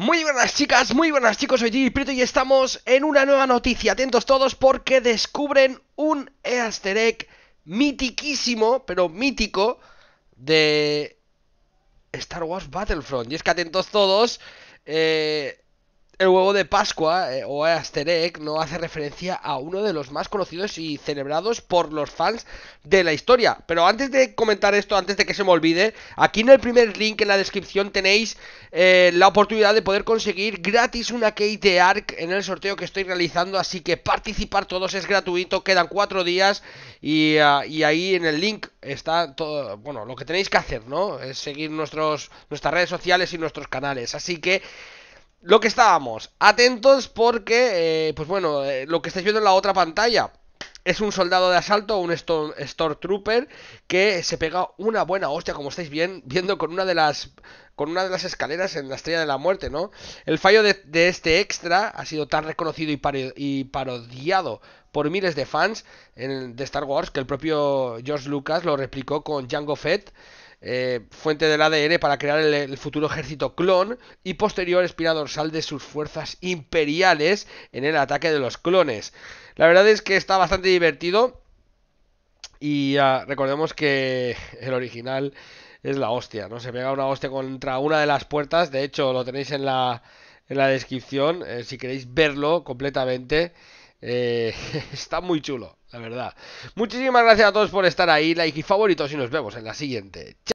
Muy buenas chicas, muy buenas chicos, soy Gigi Prieto y estamos en una nueva noticia. Atentos todos porque descubren un easter egg mitiquísimo, pero mítico, de Star Wars Battlefront. Y es que atentos todos, el huevo de Pascua, o easter egg, no hace referencia a uno de los más conocidos y celebrados por los fans de la historia. Pero antes de comentar esto, antes de que se me olvide, aquí en el primer link en la descripción tenéis la oportunidad de poder conseguir gratis una key de Arc en el sorteo que estoy realizando, así que participar todos, es gratuito, quedan 4 días y ahí en el link está todo. Bueno, lo que tenéis que hacer, ¿no?, es seguir nuestras redes sociales y nuestros canales, así que lo que estábamos, atentos porque, pues bueno, lo que estáis viendo en la otra pantalla es un soldado de asalto, un Stormtrooper, que se pega una buena hostia, como estáis viendo, con una de las escaleras en la Estrella de la Muerte, ¿no? El fallo de este extra ha sido tan reconocido y parodiado por miles de fans de Star Wars que el propio George Lucas lo replicó con Django Fett, fuente del ADN para crear el futuro ejército clon y posterior espina dorsal de sus fuerzas imperiales en el ataque de los clones. La verdad es que está bastante divertido y recordemos que el original es la hostia, ¿no? Se pega una hostia contra una de las puertas, de hecho lo tenéis en la descripción, si queréis verlo completamente. Está muy chulo, la verdad. Muchísimas gracias a todos por estar ahí, like y favoritos, y nos vemos en la siguiente. ¡Chao!